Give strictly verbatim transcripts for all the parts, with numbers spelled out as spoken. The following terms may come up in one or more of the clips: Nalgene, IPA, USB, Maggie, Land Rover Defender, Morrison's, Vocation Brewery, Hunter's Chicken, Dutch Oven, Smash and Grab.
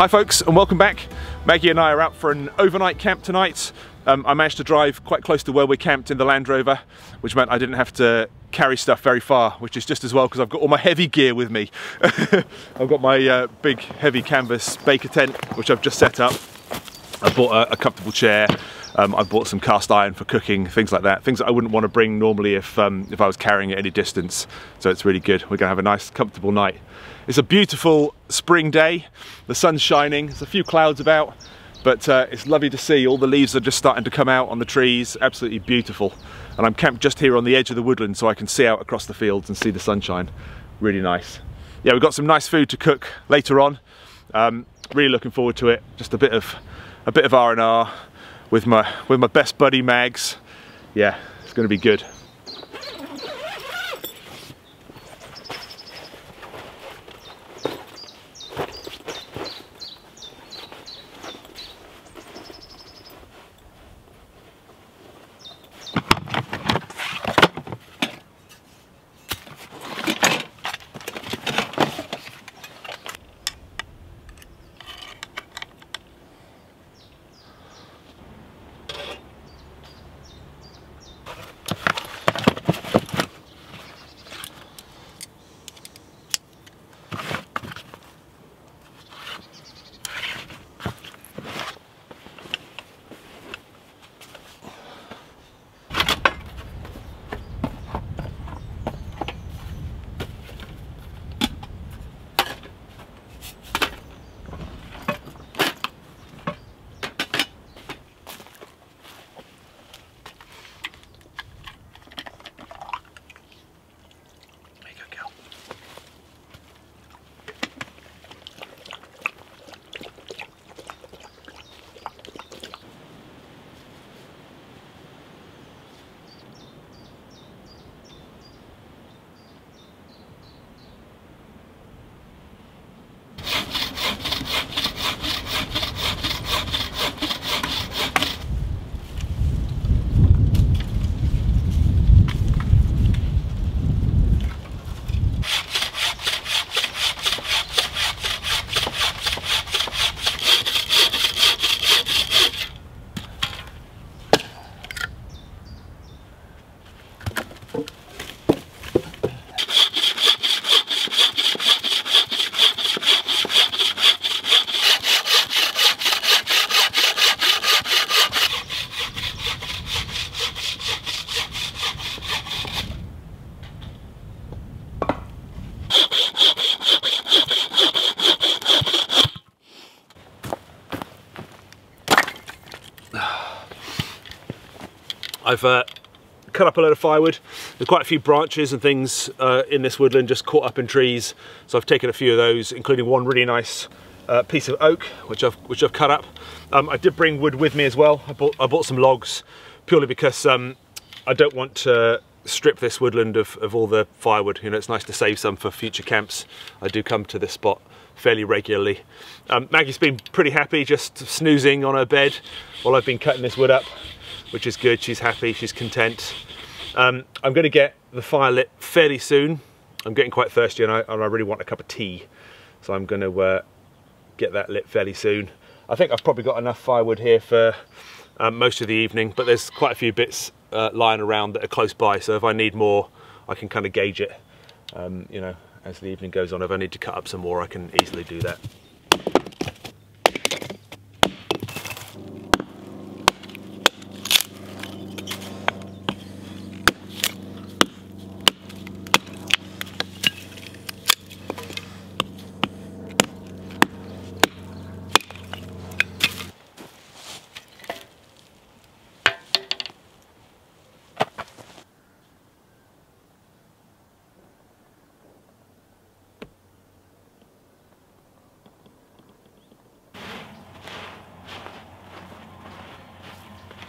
Hi folks, and welcome back. Maggie and I are out for an overnight camp tonight. Um, I managed to drive quite close to where we camped in the Land Rover, which meant I didn't have to carry stuff very far, which is just as well because I've got all my heavy gear with me. I've got my uh, big heavy canvas baker tent, which I've just set up. I bought a, a comfortable chair. Um, I bought some cast iron for cooking, things like that. Things that I wouldn't want to bring normally if, um, if I was carrying at any distance. So it's really good. We're going to have a nice, comfortable night. It's a beautiful spring day. The sun's shining. There's a few clouds about, but uh, it's lovely to see. All the leaves are just starting to come out on the trees. Absolutely beautiful. And I'm camped just here on the edge of the woodland so I can see out across the fields and see the sunshine. Really nice. Yeah, we've got some nice food to cook later on. Um, really looking forward to it. Just a bit of a bit of R and R. With my with my best buddy Mags. Yeah, it's gonna be good. I've uh, cut up a load of firewood. There's quite a few branches and things uh, in this woodland just caught up in trees, so I've taken a few of those, including one really nice uh, piece of oak which I've which I've cut up. Um, I did bring wood with me as well. I bought I bought some logs purely because um, I don't want to strip this woodland of, of all the firewood. You know, it's nice to save some for future camps. I do come to this spot fairly regularly. Um, Maggie's been pretty happy just snoozing on her bed while I've been cutting this wood up, which is good. She's happy, she's content. Um, I'm gonna get the fire lit fairly soon. I'm getting quite thirsty and I, and I really want a cup of tea. So I'm gonna uh, get that lit fairly soon. I think I've probably got enough firewood here for um, most of the evening, but there's quite a few bits uh, lying around that are close by. So if I need more, I can kind of gauge it. Um, you know, as the evening goes on, if I need to cut up some more, I can easily do that.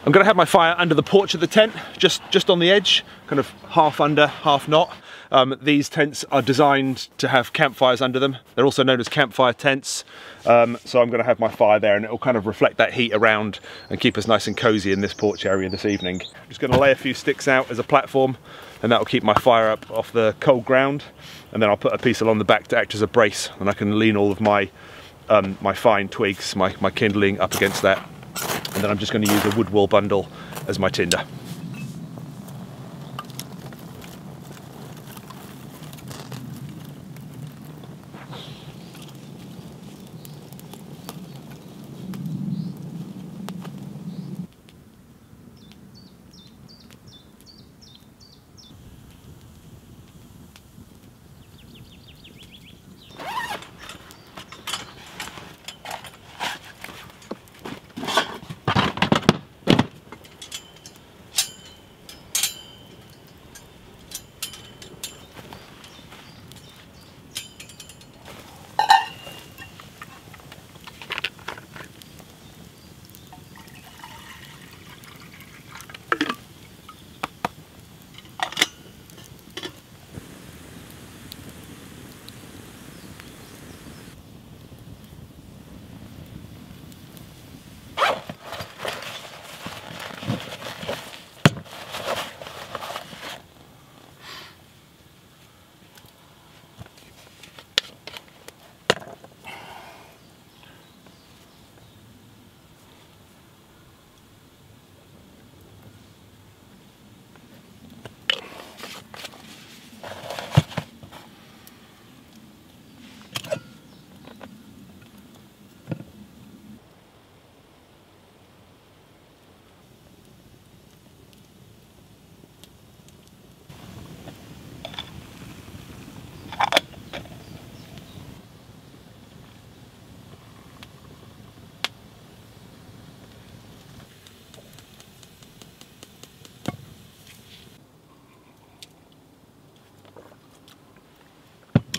I'm gonna have my fire under the porch of the tent, just, just on the edge, kind of half under, half not. Um, these tents are designed to have campfires under them. They're also known as campfire tents. Um, so I'm gonna have my fire there and it'll kind of reflect that heat around and keep us nice and cozy in this porch area this evening. I'm just gonna lay a few sticks out as a platform and that'll keep my fire up off the cold ground. And then I'll put a piece along the back to act as a brace and I can lean all of my um, my fine twigs, my, my kindling up against that. And then I'm just going to use a wood wool bundle as my tinder.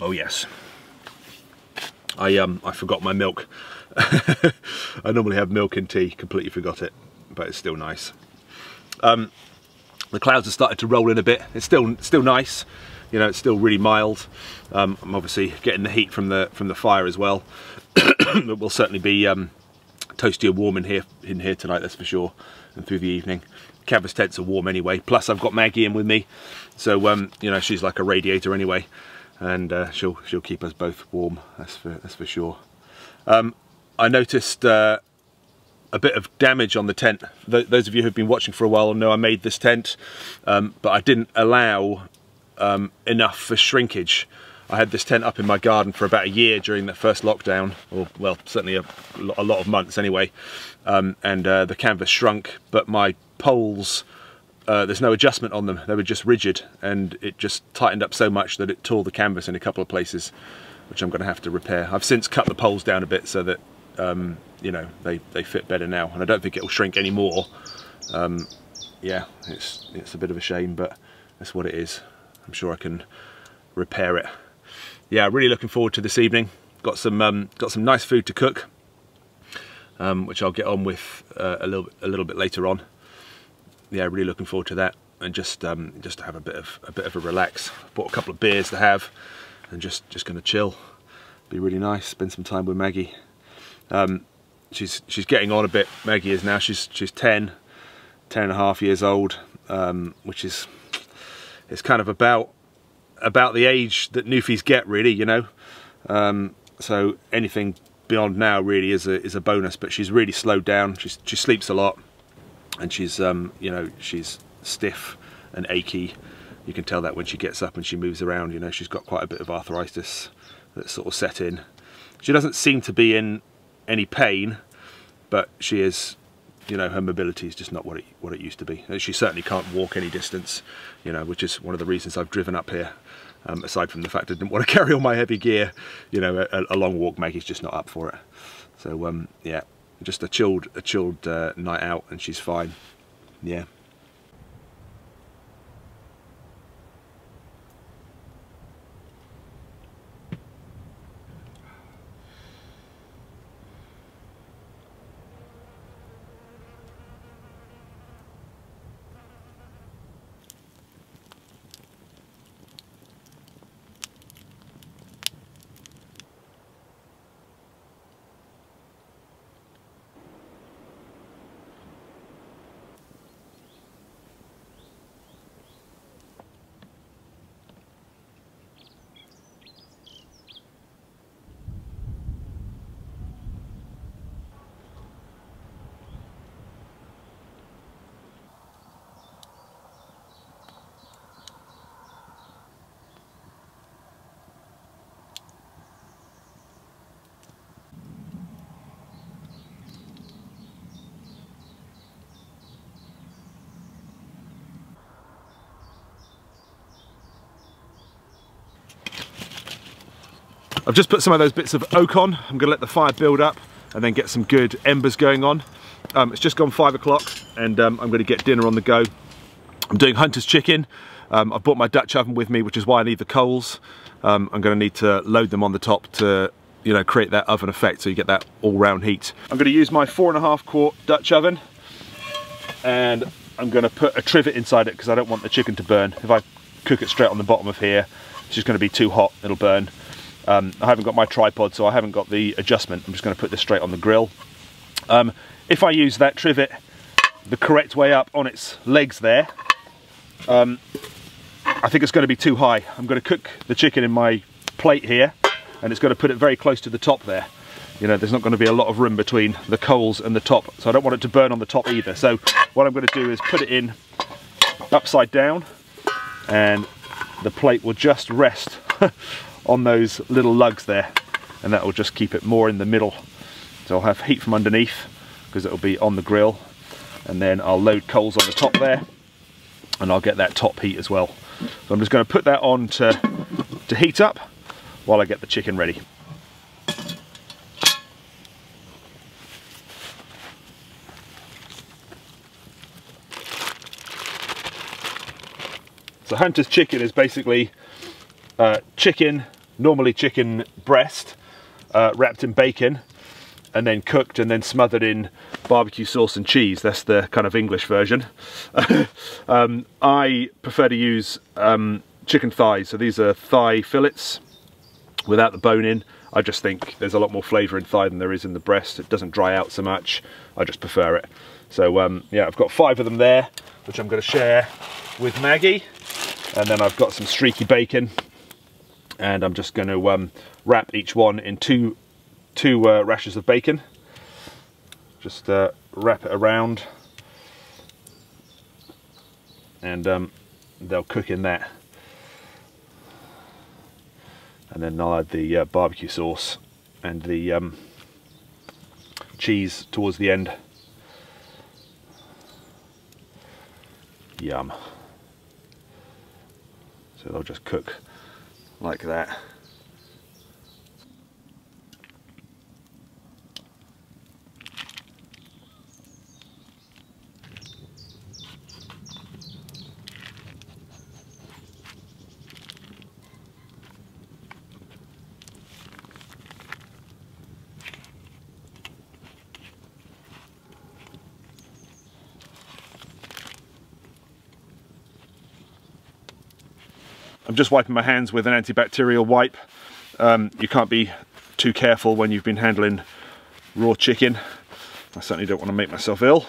Oh yes, I um I forgot my milk. I normally have milk and tea, completely forgot it, but it's still nice. Um, the clouds have started to roll in a bit. It's still still nice, you know. It's still really mild. Um, I'm obviously getting the heat from the from the fire as well. It will certainly be um, toasty and warm in here in here tonight, that's for sure, and through the evening. Canvas tents are warm anyway. Plus, I've got Maggie in with me, so um, you know, she's like a radiator anyway. And uh, she'll she'll keep us both warm. That's for that's for sure. Um, I noticed uh, a bit of damage on the tent. Th those of you who've been watching for a while know I made this tent, um, but I didn't allow um, enough for shrinkage. I had this tent up in my garden for about a year during the first lockdown, or well, certainly a, a lot of months anyway. Um, and uh, the canvas shrunk, but my poles. Uh, there's no adjustment on them, they were just rigid, and it just tightened up so much that it tore the canvas in a couple of places, which I'm going to have to repair. I've since cut the poles down a bit so that um, you know, they, they fit better now, and I don't think it'll shrink anymore. Um, yeah, it's, it's a bit of a shame, but that's what it is. I'm sure I can repair it. Yeah, really looking forward to this evening. Got some, um, got some nice food to cook, um, which I'll get on with uh, a, little, a little bit later on. Yeah, really looking forward to that, and just um, just to have a bit of a bit of a relax. Bought a couple of beers to have, and just just going to chill. Be really nice. Spend some time with Maggie. Um, she's she's getting on a bit. Maggie is now. She's she's ten, ten and a half years old, um, which is it's kind of about about the age that Newfies get, really. You know, um, so anything beyond now really is a is a bonus. But she's really slowed down. She's, she sleeps a lot. And she's, um, you know, she's stiff and achy. You can tell that when she gets up and she moves around. You know, she's got quite a bit of arthritis that's sort of set in. She doesn't seem to be in any pain, but she is, you know, her mobility is just not what it what it used to be. And she certainly can't walk any distance, you know, which is one of the reasons I've driven up here. Um, aside from the fact I didn't want to carry all my heavy gear, you know, a, a long walk, Maggie's just not up for it. So um, yeah. Just a chilled, a chilled uh, night out, and she's fine. Yeah. I've just put some of those bits of oak on. I'm gonna let the fire build up and then get some good embers going on. Um, it's just gone five o'clock and um, I'm gonna get dinner on the go. I'm doing Hunter's Chicken. Um, I've brought my Dutch oven with me, which is why I need the coals. Um, I'm gonna need to load them on the top to, you know, create that oven effect so you get that all-round heat. I'm gonna use my four and a half quart Dutch oven and I'm gonna put a trivet inside it because I don't want the chicken to burn. If I cook it straight on the bottom of here, it's just gonna be too hot, it'll burn. Um, I haven't got my tripod, so I haven't got the adjustment. I'm just gonna put this straight on the grill. Um, if I use that trivet the correct way up on its legs there, um, I think it's gonna be too high. I'm gonna cook the chicken in my plate here and it's gonna put it very close to the top there. You know, there's not gonna be a lot of room between the coals and the top, so I don't want it to burn on the top either. So what I'm gonna do is put it in upside down and the plate will just rest on those little lugs there, and that will just keep it more in the middle. So I'll have heat from underneath because it'll be on the grill, and then I'll load coals on the top there and I'll get that top heat as well. So I'm just going to put that on to, to heat up while I get the chicken ready. So Hunter's Chicken is basically uh, chicken, normally chicken breast, uh, wrapped in bacon and then cooked and then smothered in barbecue sauce and cheese. That's the kind of English version. um, I prefer to use um, chicken thighs. So these are thigh fillets without the bone in. I just think there's a lot more flavour in thigh than there is in the breast. It doesn't dry out so much. I just prefer it. So um, yeah, I've got five of them there, which I'm going to share with Maggie. And then I've got some streaky bacon, and I'm just going to um, wrap each one in two two uh, rashers of bacon. Just uh, wrap it around and um, they'll cook in that, and then I'll add the uh, barbecue sauce and the um, cheese towards the end. Yum. So they'll just cook like that. I'm just wiping my hands with an antibacterial wipe. Um, you can't be too careful when you've been handling raw chicken. I certainly don't want to make myself ill.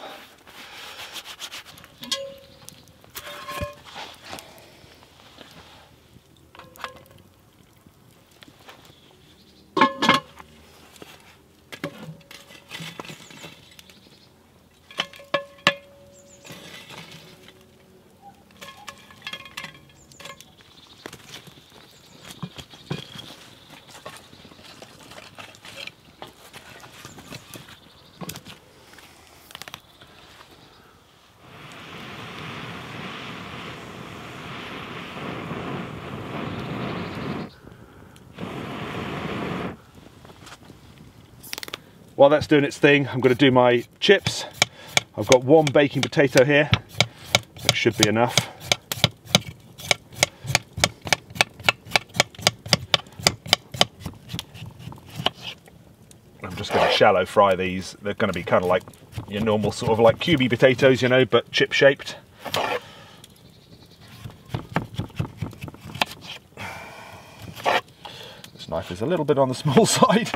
While that's doing its thing, I'm going to do my chips. I've got one baking potato here, which should be enough. I'm just going to shallow fry these. They're going to be kind of like your normal sort of like cubey potatoes, you know, but chip shaped. This knife is a little bit on the small side.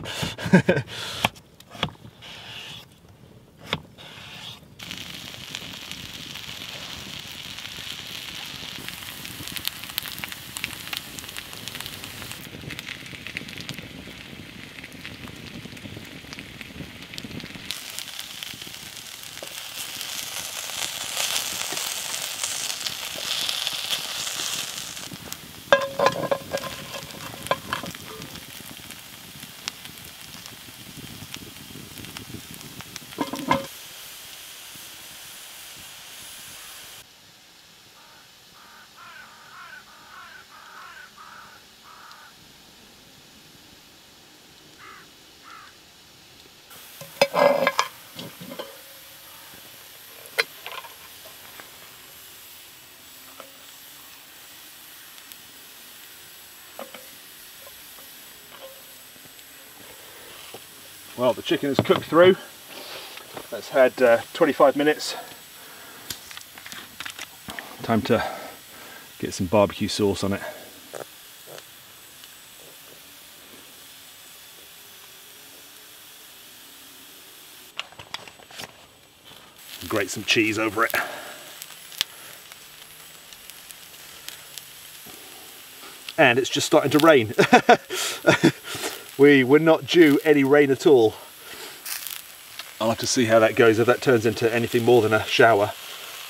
Well, the chicken is cooked through. That's had uh, twenty-five minutes. Time to get some barbecue sauce on it. Grate some cheese over it. And it's just starting to rain. We were not due any rain at all. I'll have to see how that goes. If that turns into anything more than a shower,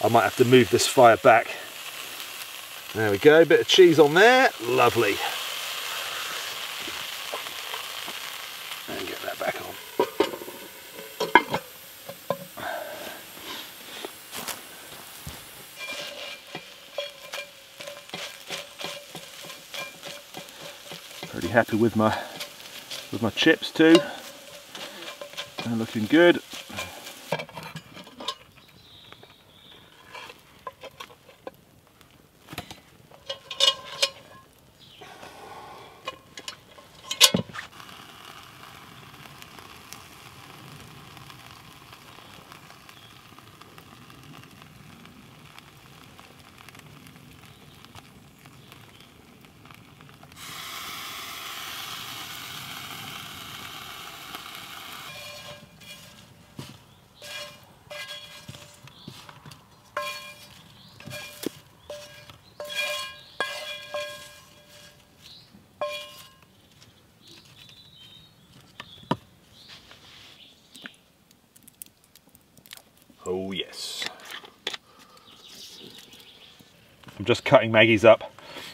I might have to move this fire back. There we go, bit of cheese on there, lovely. And get that back on. Pretty happy with my with my chips too. They're looking good. Oh yes. I'm just cutting Maggie's up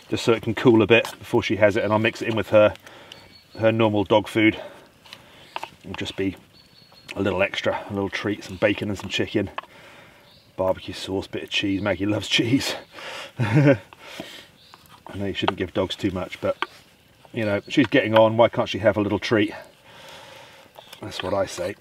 just so it can cool a bit before she has it, and I'll mix it in with her her normal dog food. It'll just be a little extra, a little treat, some bacon and some chicken, barbecue sauce, bit of cheese. Maggie loves cheese. I know you shouldn't give dogs too much, but you know, she's getting on, why can't she have a little treat? That's what I say.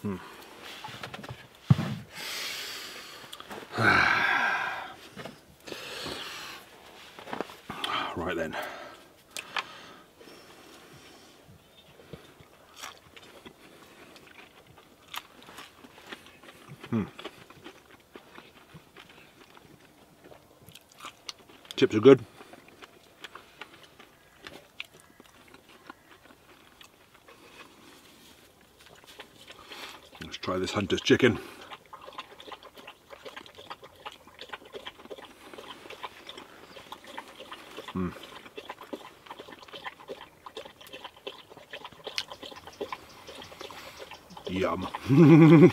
Hmm. Right then. Hmm. Chips are good. Try this Hunter's chicken. Mm. Yum.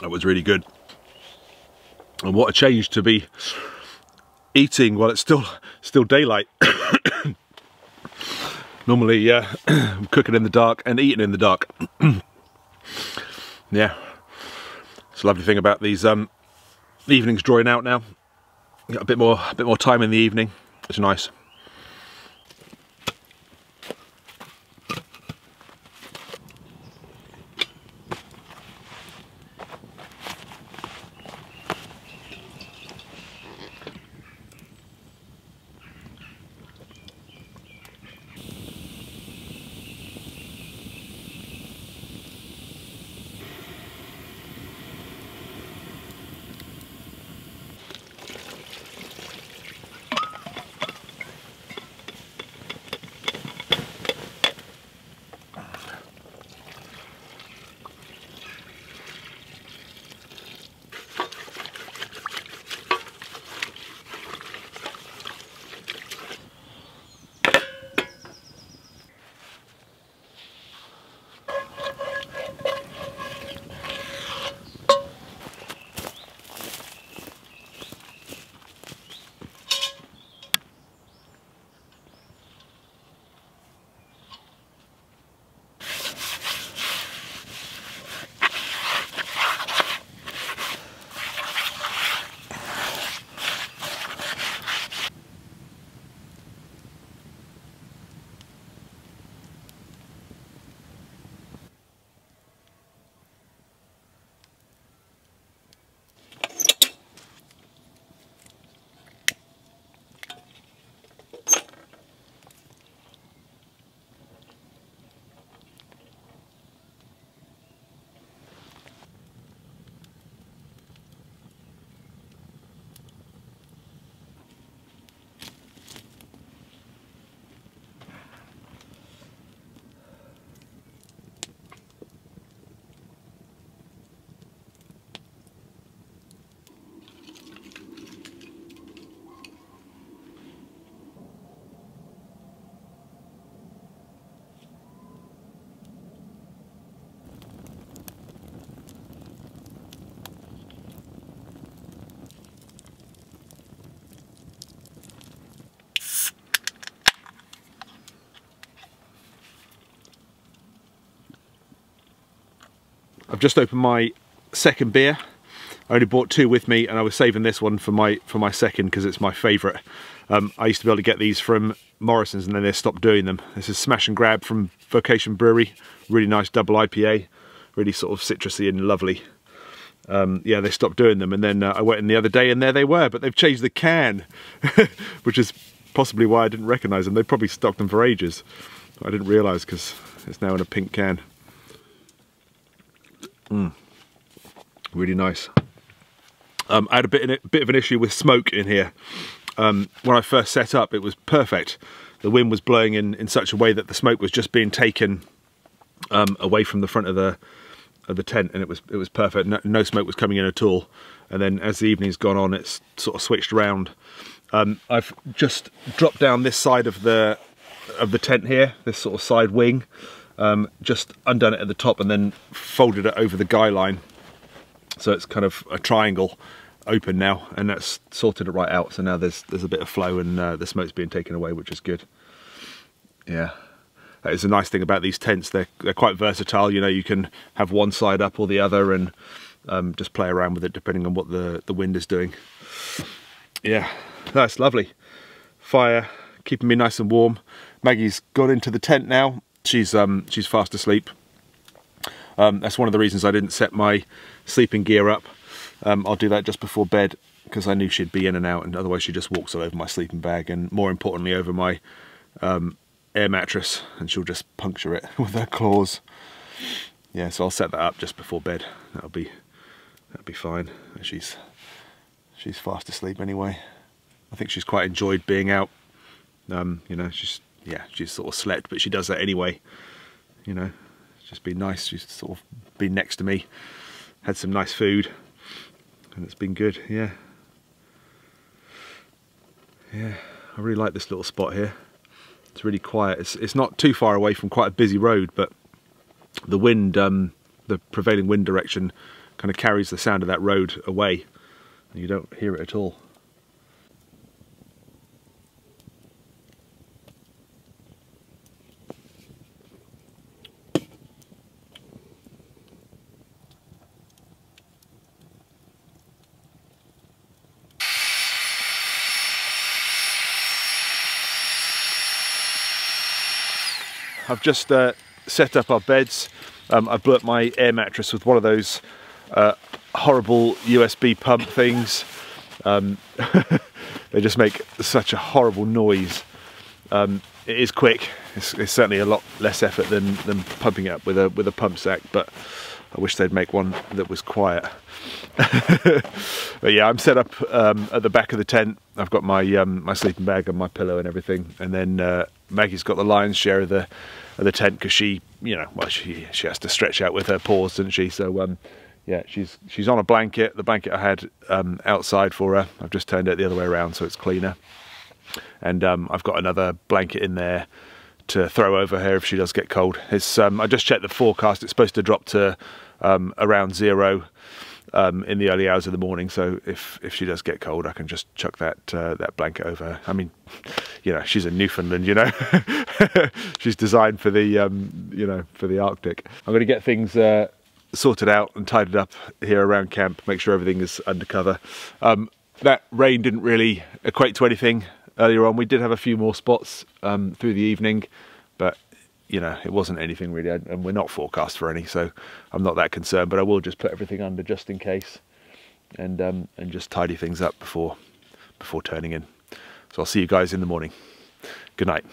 That was really good, and what a change to be eating while it's still still daylight. Normally, uh, I'm cooking in the dark and eating in the dark. Yeah, it's a lovely thing about these um, evenings drawing out now. Got a bit more a bit more time in the evening. It's nice. I've just opened my second beer. I only bought two with me, and I was saving this one for my for my second because it's my favourite. Um, I used to be able to get these from Morrison's, and then they stopped doing them. This is Smash and Grab from Vocation Brewery. Really nice double I P A, really sort of citrusy and lovely. Um, yeah, they stopped doing them, and then uh, I went in the other day, and there they were, but they've changed the can, which is possibly why I didn't recognise them. They probably stocked them for ages. I didn't realise because it's now in a pink can. Mm. Really nice. Um, I had a bit, in it, bit of an issue with smoke in here. Um, when I first set up, it was perfect. The wind was blowing in, in such a way that the smoke was just being taken um, away from the front of the of the tent, and it was it was perfect. No, no smoke was coming in at all. And then as the evening's gone on, it's sort of switched around. Um, I've just dropped down this side of the of the tent here, this sort of side wing. Um, just undone it at the top and then folded it over the guy line. So it's kind of a triangle open now, and that's sorted it right out. So now there's there's a bit of flow, and uh, the smoke's being taken away, which is good. Yeah, that is a nice thing about these tents. They're they're quite versatile. You know, you can have one side up or the other, and um, just play around with it depending on what the the wind is doing. Yeah, that's lovely. Fire keeping me nice and warm. Maggie's got into the tent now. She's um she's fast asleep. Um, that's one of the reasons I didn't set my sleeping gear up. Um, I'll do that just before bed because I knew she'd be in and out, and otherwise she just walks all over my sleeping bag and, more importantly, over my um, air mattress, and she'll just puncture it with her claws. Yeah, so I'll set that up just before bed. That'll be that'll be fine. She's she's fast asleep anyway. I think she's quite enjoyed being out. Um, you know, she's yeah, she's sort of slept, but she does that anyway. You know, just be nice. She's sort of been next to me, had some nice food. And it's been good, yeah. Yeah, I really like this little spot here. It's really quiet. It's, it's not too far away from quite a busy road, but the wind, um, the prevailing wind direction kind of carries the sound of that road away, and you don't hear it at all. I've just uh, set up our beds. Um, I've blew up my air mattress with one of those uh, horrible U S B pump things. Um, they just make such a horrible noise. Um, it is quick. It's, it's certainly a lot less effort than, than pumping it up with a, with a pump sack, but I wish they'd make one that was quiet. But yeah, I'm set up um, at the back of the tent. I've got my um, my sleeping bag and my pillow and everything, and then uh, Maggie's got the lion's share of the of the tent because she, you know, well, she she has to stretch out with her paws, doesn't she? So um, yeah, she's she's on a blanket. The blanket I had um, outside for her, I've just turned it the other way around so it's cleaner, and um, I've got another blanket in there to throw over her if she does get cold. It's um, I just checked the forecast. It's supposed to drop to um, around zero um, in the early hours of the morning. So if if she does get cold, I can just chuck that uh, that blanket over her. I mean, you know, she's a Newfoundland. You know, she's designed for the um, you know, for the Arctic. I'm going to get things uh, sorted out and tidied up here around camp. Make sure everything is under cover. Um, that rain didn't really equate to anything. Earlier on, we did have a few more spots um, through the evening, but, you know, it wasn't anything really, and we're not forecast for any, so I'm not that concerned, but I will just put everything under just in case, and um, and just tidy things up before, before turning in. So I'll see you guys in the morning. Good night.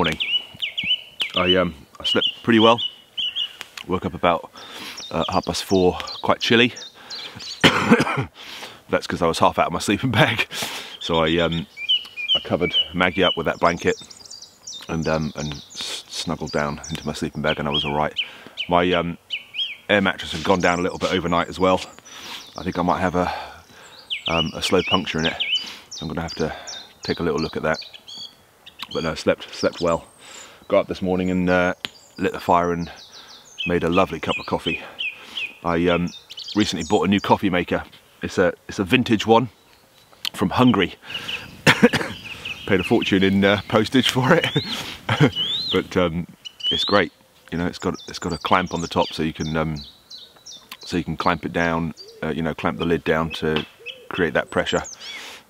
morning. I um I slept pretty well. Woke up about uh, half past four, quite chilly. That's because I was half out of my sleeping bag. So I um I covered Maggie up with that blanket and um and snuggled down into my sleeping bag, and I was all right. My um air mattress had gone down a little bit overnight as well. I think I might have a um, a slow puncture in it. I'm gonna have to take a little look at that. But no, slept slept well. Got up this morning and uh, lit the fire and made a lovely cup of coffee. I um, recently bought a new coffee maker. It's a it's a vintage one from Hungary. Paid a fortune in uh, postage for it, but um, it's great. You know, it's got it's got a clamp on the top, so you can um, so you can clamp it down. Uh, you know, clamp the lid down to create that pressure,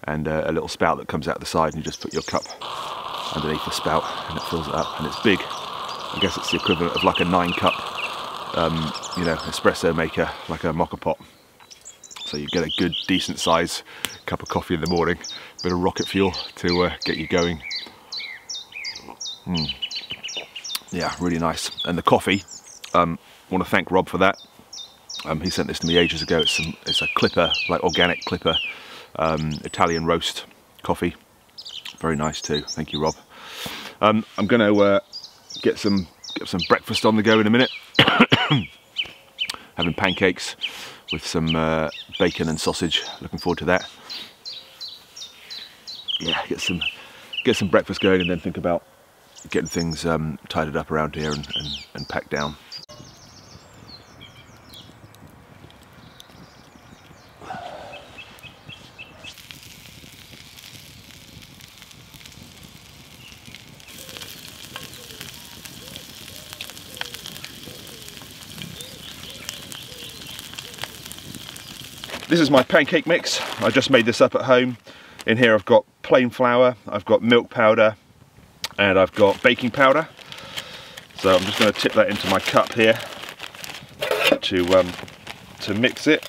and uh, a little spout that comes out the side, and you just put your cup underneath the spout, and it fills it up, and it's big. I guess it's the equivalent of like a nine cup, um, you know, espresso maker, like a mocha pot. So you get a good, decent size cup of coffee in the morning, a bit of rocket fuel to uh, get you going. Mm. Yeah, really nice. And the coffee, um, I want to thank Rob for that. Um, he sent this to me ages ago. It's, some, it's a clipper, like organic clipper, um, Italian roast coffee. Very nice too. Thank you, Rob. Um, I'm going to uh, get some get some breakfast on the go in a minute. Having pancakes with some uh, bacon and sausage. Looking forward to that. Yeah, get some get some breakfast going, and then think about getting things um, tidied up around here and, and, and packed down. This is my pancake mix. I just made this up at home. In here I've got plain flour, I've got milk powder, and I've got baking powder. So I'm just going to tip that into my cup here to, um, to mix it.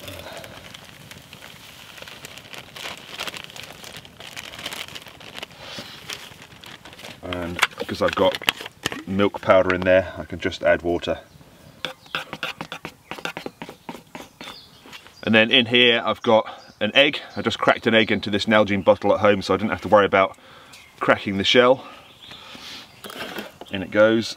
And because I've got milk powder in there, I can just add water. And then in here I've got an egg. I just cracked an egg into this Nalgene bottle at home, so I didn't have to worry about cracking the shell. In it goes.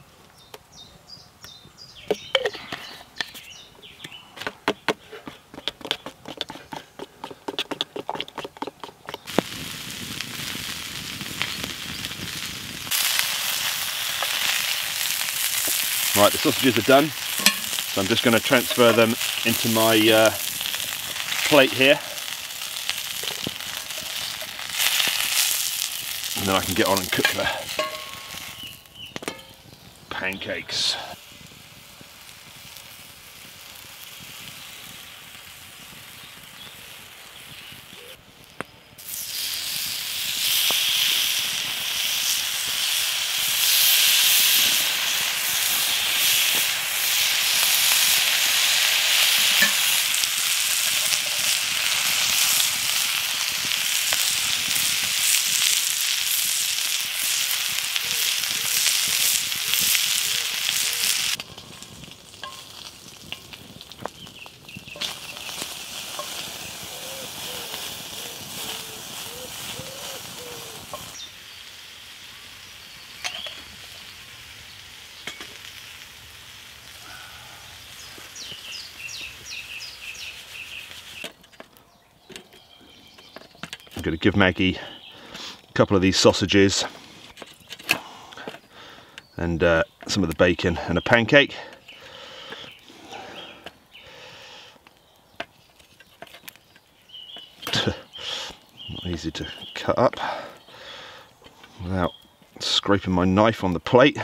Right, the sausages are done, so I'm just going to transfer them into my uh, plate here, and then I can get on and cook the pancakes. I'm going to give Maggie a couple of these sausages and uh, some of the bacon and a pancake. Not easy to cut up without scraping my knife on the plate.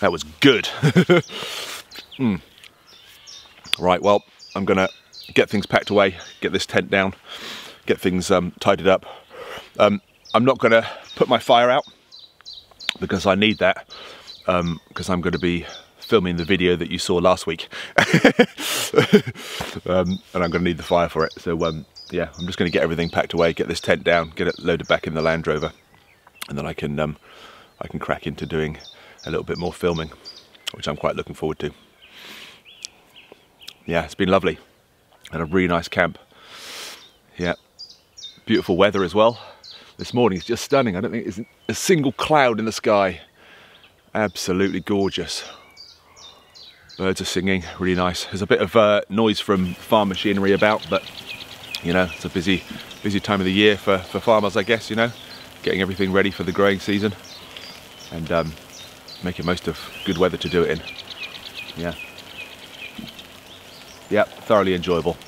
That was good. mm. Right, well, I'm gonna get things packed away, get this tent down, get things um, tidied up. Um, I'm not gonna put my fire out because I need that, um, because I'm gonna be filming the video that you saw last week. um, and I'm gonna need the fire for it. So um, yeah, I'm just gonna get everything packed away, get this tent down, get it loaded back in the Land Rover, and then I can, um, I can crack into doing a little bit more filming, which I'm quite looking forward to. Yeah, it's been lovely. Had a really nice camp. Yeah, beautiful weather as well. This morning is just stunning. I don't think there's a single cloud in the sky. Absolutely gorgeous. Birds are singing, really nice. There's a bit of uh, noise from farm machinery about, but you know, it's a busy, busy time of the year for, for farmers, I guess, you know, getting everything ready for the growing season and um, making most of good weather to do it in. Yeah. Yeah, thoroughly enjoyable.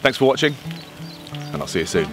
Thanks for watching, and I'll see you soon.